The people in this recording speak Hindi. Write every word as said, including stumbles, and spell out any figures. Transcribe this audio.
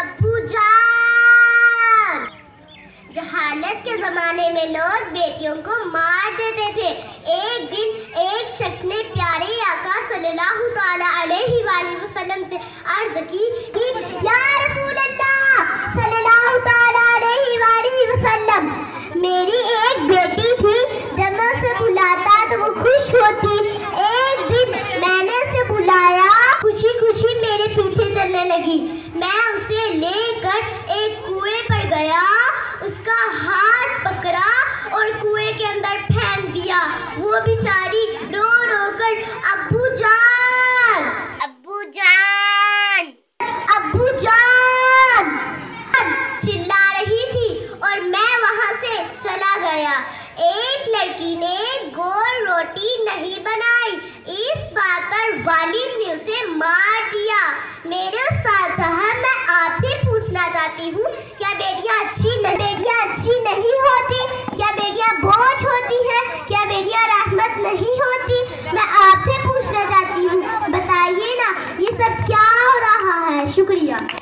अब्बू जान। जहालत के ज़माने में लोग बेटियों को मार देते थे। एक दिन एक शख्स ने प्यारे आका सल्लल्लाहु ताला अलैहि वाले वसल्लम से अर्ज़ की, या रसूल अल्लाह सल्लल्लाहु ताला अलैहि वाले वसल्लम, मेरी एक बेटी थी, जब मैं उसे बुलाता तो वो खुश होती। एक दिन मैंने उसे बुलाया, कुछ ही कुछ ही मेरे पीछे चलने लगी। मैं उसे लेकर एक कुएं पर गया, उसका हाथ पकड़ा और कुएं के अंदर फेंक दिया। वो बेचारी रो रो कर अब्बू जान अब्बू जान अब्बू जान चिल्ला रही थी और मैं वहाँ से चला गया। एक लड़की ने गोल रोटी नहीं बनाई, इस बात पर वालिद ने उसे मार दिया। मेरे उस्ताद साहब, मैं आपसे पूछना चाहती हूँ, क्या बेटियाँ अच्छी नहीं बेटियाँ अच्छी नहीं होती? क्या बेटियाँ बोझ होती है? क्या बेटियाँ रहमत नहीं होती? मैं आपसे पूछना चाहती हूँ, बताइए ना, ये सब क्या हो रहा है? शुक्रिया।